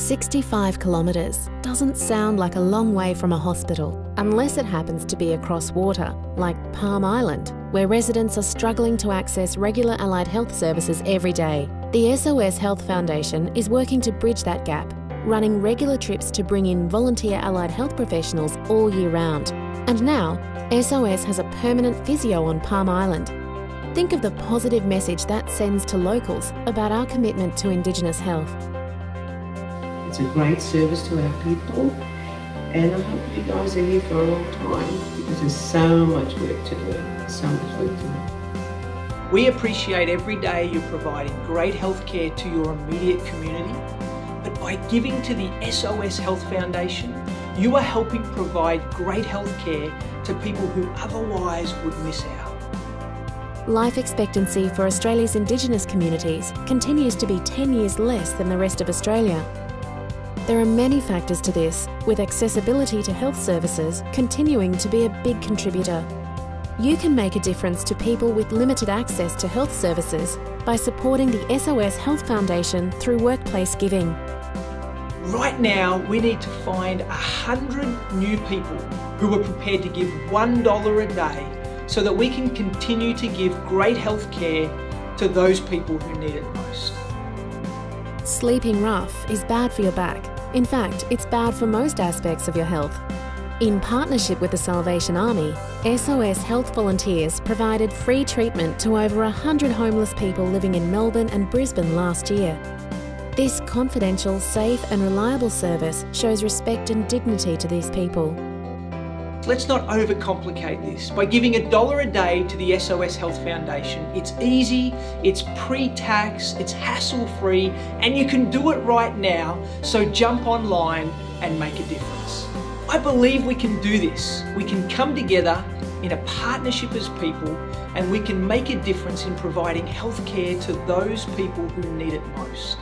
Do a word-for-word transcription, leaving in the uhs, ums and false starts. sixty-five kilometres doesn't sound like a long way from a hospital, unless it happens to be across water, like Palm Island, where residents are struggling to access regular allied health services every day. The S O S Health Foundation is working to bridge that gap, running regular trips to bring in volunteer allied health professionals all year round. And now, S O S has a permanent physio on Palm Island. Think of the positive message that sends to locals about our commitment to Indigenous health. It's a great service to our people, and I hope you guys are here for a long time, because there's so much work to do, so much work to do. We appreciate every day you're providing great health care to your immediate community, but by giving to the S O S Health Foundation, you are helping provide great health care to people who otherwise would miss out. Life expectancy for Australia's Indigenous communities continues to be ten years less than the rest of Australia. There are many factors to this, with accessibility to health services continuing to be a big contributor. You can make a difference to people with limited access to health services by supporting the S O S Health Foundation through workplace giving. Right now, we need to find one hundred new people who are prepared to give one dollar a day so that we can continue to give great health care to those people who need it most. Sleeping rough is bad for your back. In fact, it's bad for most aspects of your health. In partnership with the Salvation Army, S O S Health volunteers provided free treatment to over one hundred homeless people living in Melbourne and Brisbane last year. This confidential, safe and reliable service shows respect and dignity to these people. Let's not overcomplicate this. By giving a dollar a day to the S O S Health Foundation, it's easy, it's pre-tax, it's hassle-free, and you can do it right now, so jump online and make a difference. I believe we can do this. We can come together in a partnership as people, and we can make a difference in providing health care to those people who need it most.